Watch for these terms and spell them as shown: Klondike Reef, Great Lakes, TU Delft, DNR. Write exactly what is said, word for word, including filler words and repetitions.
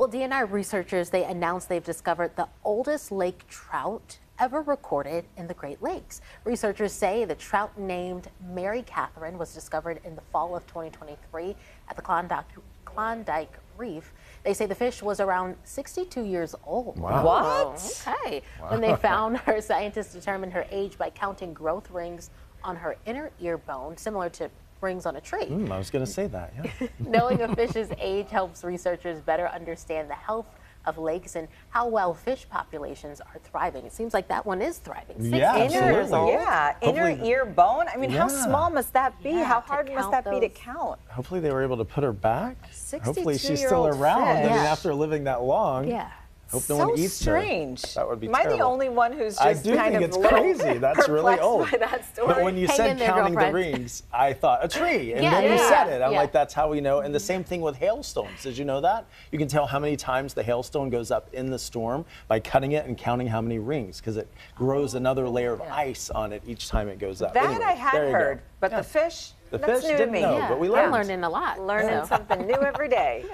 Well, D N R researchers, they announced they've discovered the oldest lake trout ever recorded in the Great Lakes. Researchers say the trout named Mary Catherine was discovered in the fall of twenty twenty-three at the Klondike, Klondike Reef. They say the fish was around sixty-two years old. Wow. What? Okay. Wow. When they found her, scientists determined her age by counting growth rings on her inner ear bone, similar to rings on a tree. Mm, I was going to say that, yeah. Knowing a fish's age helps researchers better understand the health of lakes and how well fish populations are thriving. It seems like that one is thriving. Six yeah, inner, yeah, inner ear bone. I mean, yeah. How small must that be? Yeah, how hard must that those. be to count? Hopefully they were able to put her back. Hopefully she's still around. Fish. I mean, after living that long. Yeah. Hope no so one eats strange. Her. That would be Am terrible. Am I the only one who's just kind of I do think it's crazy. That's really old. That but when you Hang said there, counting girlfriend. the rings, I thought, a tree. And yeah, then yeah, you yeah. said it. I'm yeah. like, that's how we know. And the same thing with hailstones. Did you know that? You can tell how many times the hailstone goes up in the storm by cutting it and counting how many rings, because it grows oh, another layer of yeah. ice on it each time it goes up. That anyway, I had heard, go. but yeah. the fish, the that's fish new didn't to me. know, yeah. but we learned. I'm learning a lot. Learning so. something new every day.